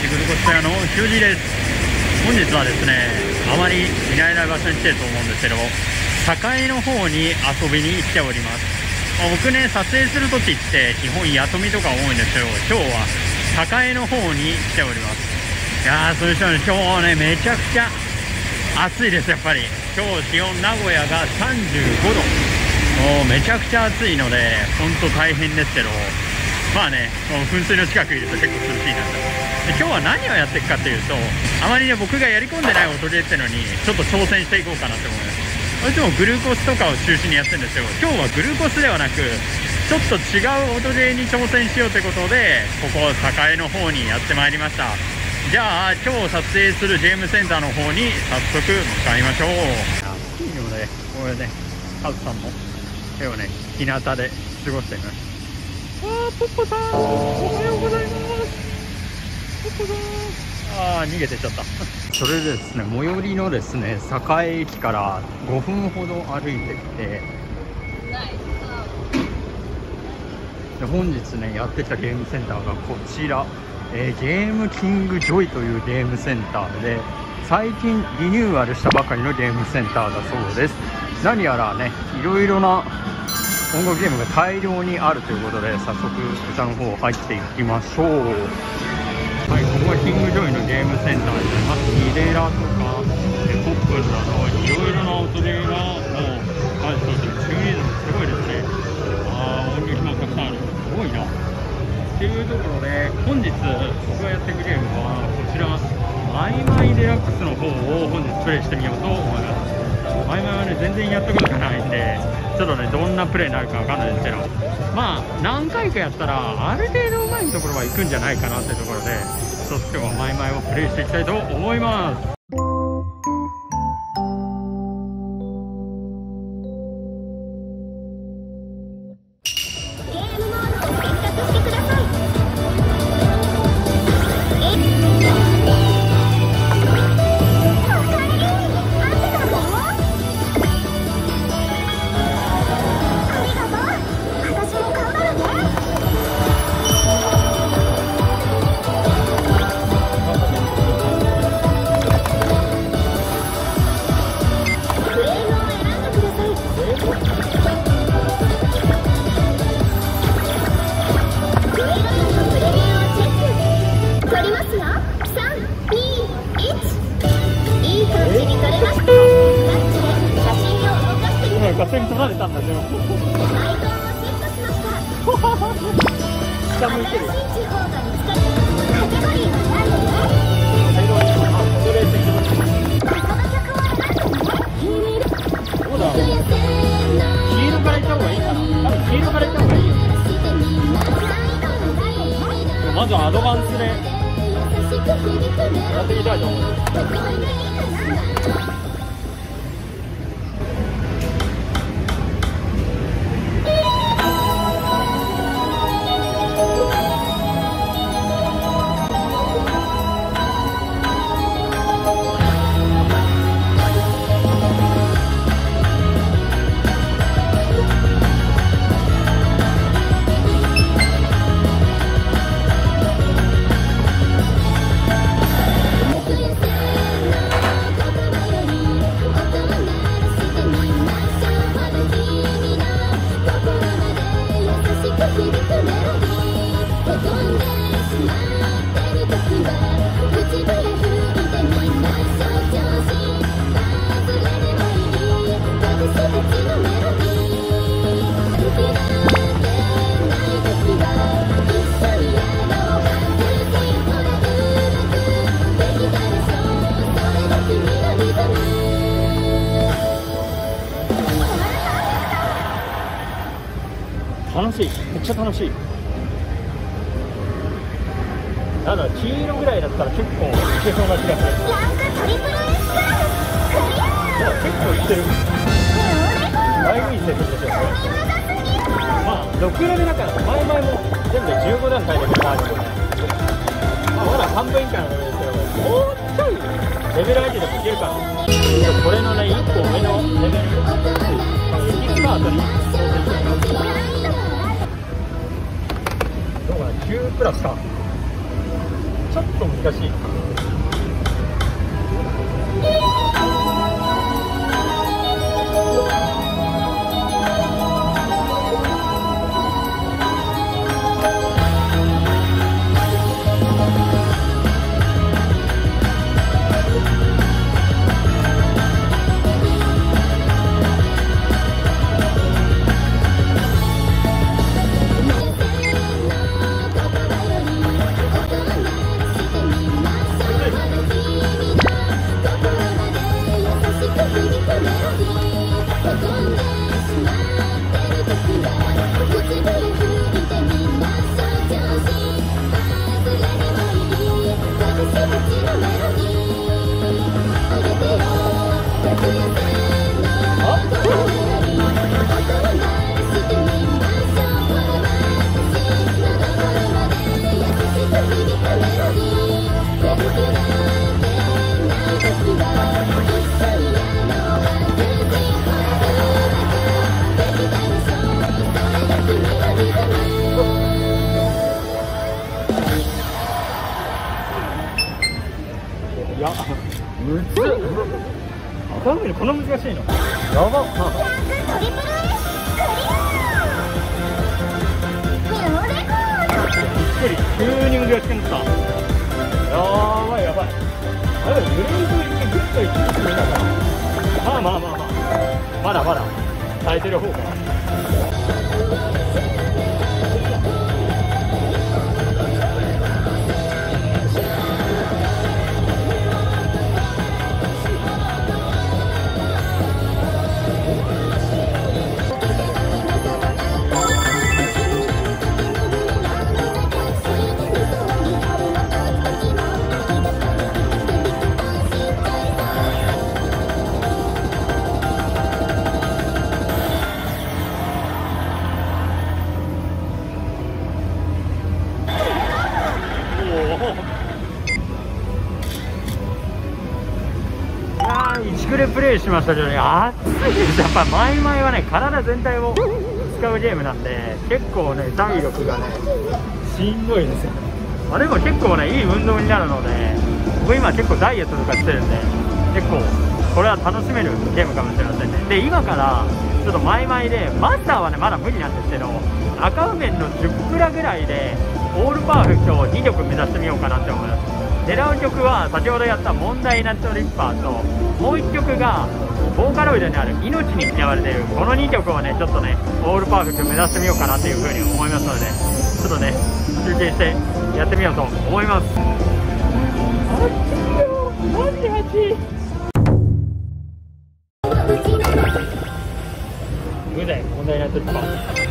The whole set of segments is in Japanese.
液グルコス茶屋のヒュージーです。本日はですね、あまり見慣れない場所に来てると思うんですけども、堺の方に遊びに来ております。僕ね、撮影する時って基本八富とか多いんですけど、今日は堺の方に来ております。いやー、それにしても今日ね、めちゃくちゃ暑いです。やっぱり今日気温、名古屋が35度、もうめちゃくちゃ暑いのでほんと大変ですけど、まあね、もう噴水の近くいると結構涼しいなと。で、今日は何をやっていくかというと、あまりね、僕がやり込んでない音ゲーってのにちょっと挑戦していこうかなと思います。いつもグルコスとかを中心にやってるんですよ。今日はグルコスではなく、ちょっと違う音ゲーに挑戦しようということで、ここ栄の方にやってまいりました。じゃあ今日撮影するゲームセンターの方に早速向かいましょう。暑いので、これね、カズさんも手をね、日向で過ごしてみます。ポッポさん、おはようございます。ポッポさん、逃げてっちゃった。それでですね、最寄りのですね、栄駅から5分ほど歩いてきて、で、本日ね、やってきたゲームセンターがこちら、ゲームキングジョイというゲームセンターで、最近リニューアルしたばかりのゲームセンターだそうです。何やらね、いろいろな音楽ゲームが大量にあるということで、早速こちらの方入っていきましょう。はい、ここはキングジョイのゲームセンターになります。ニデラとかポップルなど、いろいろな音ゲーがもうあるそうです。チューリズムすごいですね。音楽がたくさんある、すごいなっていうところで、本日僕がやっていくゲームはこちら、マイマイデラックスの方を本日プレイしてみようと思います。マイマイはね、全然やったことがないんで、ちょっとね、どんなプレイになるかわかんないですけど、まあ何回かやったらある程度うまいところは行くんじゃないかなっていうところで、ちょっと今日はマイマイをプレイしていきたいと思います。勝手に取られたんだけど。下向いてる。どうだろう。黄色からいった方がいいかな。多分黄色からいった方がいいよ。まずはアドバンスでやってみたいと思う。楽しい、めっちゃ楽しい。ただ黄色ぐらいだったら結構いけそうな気がする。結構いってる。だいぶいい成績ですよね。まあ6レベルだから前々も全部15段階レベルがあるので、まあ、まだ半分以下のレベルですけど、もうちょいレベル上げてもいけるかな。これのね、1個上のレベルエキスパートに挑戦してみます。9プラスか。ちょっと難しいかな。いや、むずっ。当たるのにこんな難しいの。やばっ。びっくり、急に難しくなった。やばいやばい。あれ、ブレード一回ぐっといってみたから。まあまあまあまあ。まだまだ。耐えてる方かな。1グレプレイしましたけどね、暑いです。やっぱマイマイはね、体全体を使うゲームなんで、結構ね体力がねしんどいですよ。まあ、でも結構ねいい運動になるので、僕今結構ダイエットとかしてるんで、結構これは楽しめるゲームかもしれませんね。で、今からちょっとマイマイでマスターはねまだ無理なんですけど、赤梅の10プラぐらいでオールパーフェクトを2曲目指してみようかなって思います。狙う曲は先ほどやった「問題ナットリッパー」と、もう1曲がボーカロイドにある「命に嫌われている」、この2曲をねちょっとねオールパーフェクト目指してみようかなというふうに思いますので、ちょっとね休憩してやってみようと思います。無題問題ナットリッパー。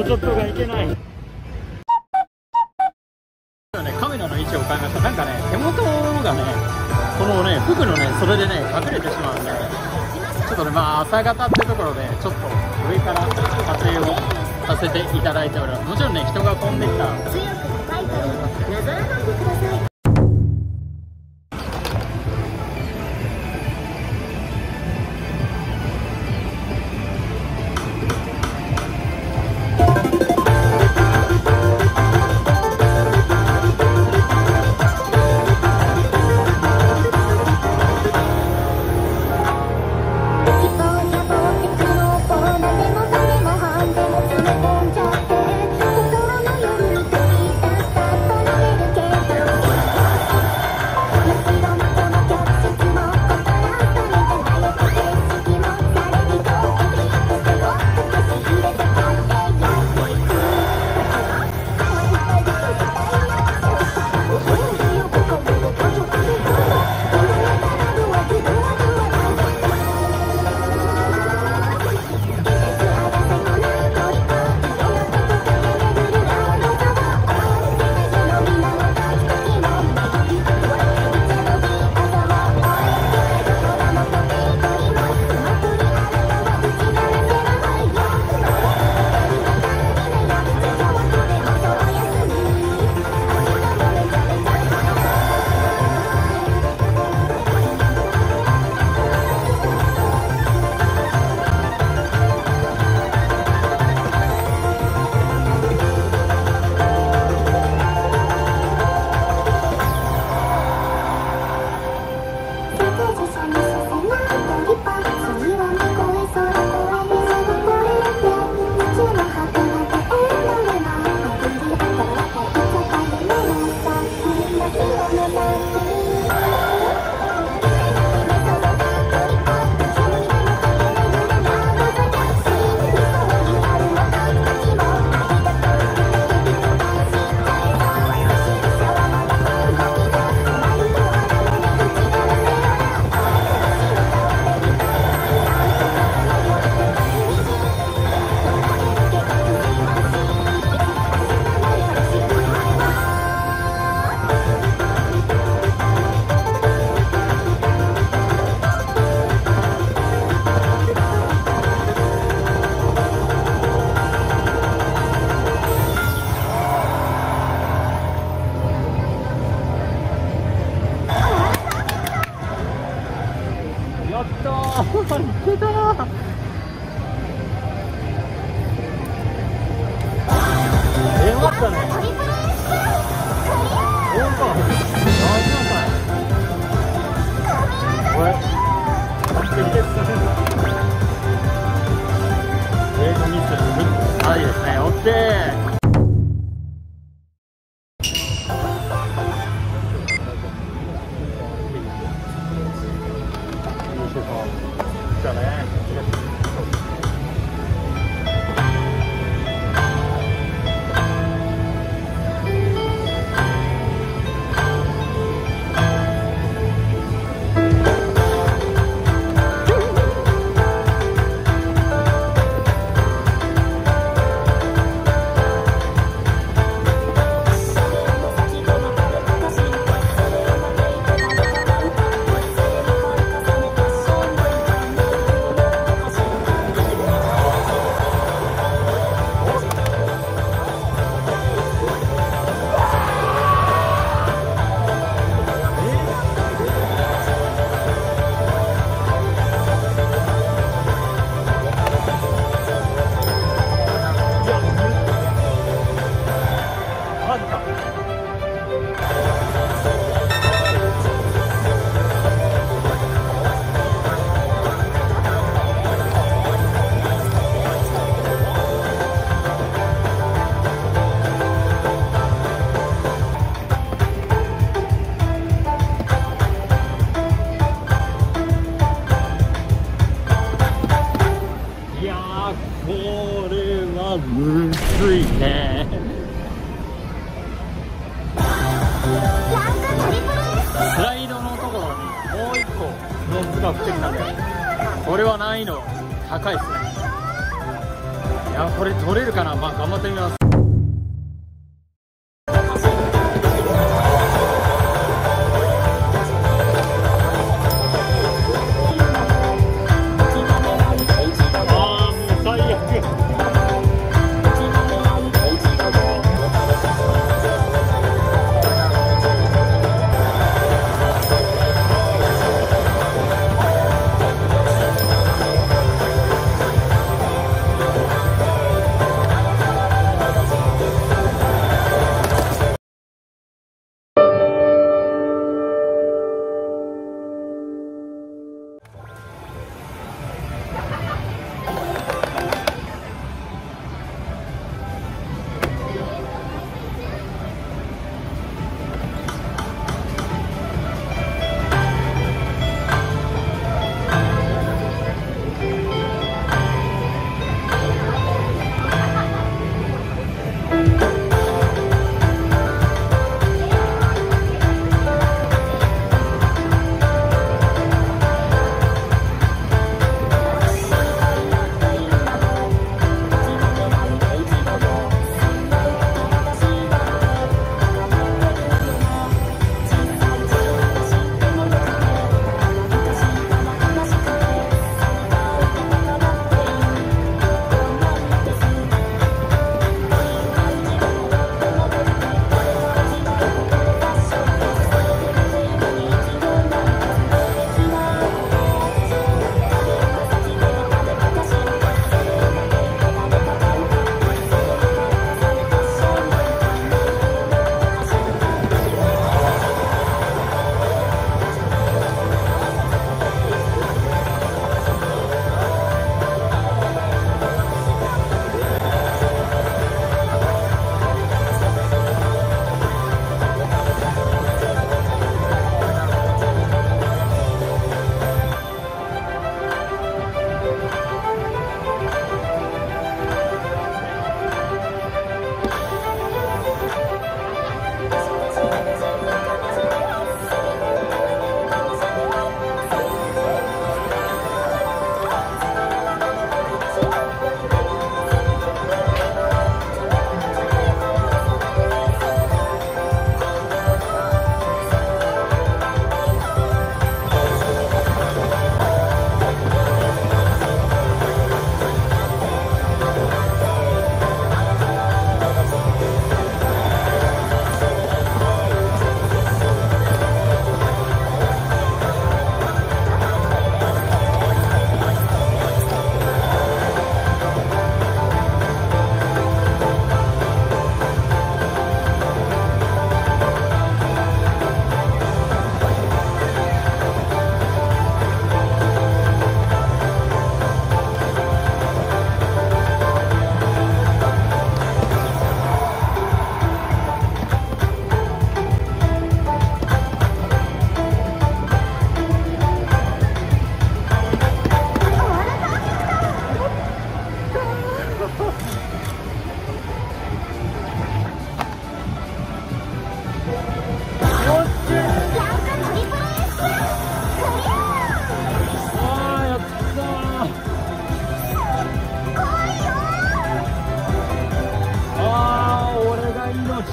ちょっとがいけない。カメラの位置を変えました。なんかね、手元がね、このね、服のね、それでね、隠れてしまうんで、ちょっとね、まあ、朝方ってところで、ちょっと上から撮影をさせていただいております。もちろんね、人が飛んできた。強くバイタルになぞらないでください。ったね。あ、いいですね。オッケー。これは難易度高いですね。いや、これ取れるかな。まあ頑張ってみます。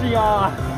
いよ。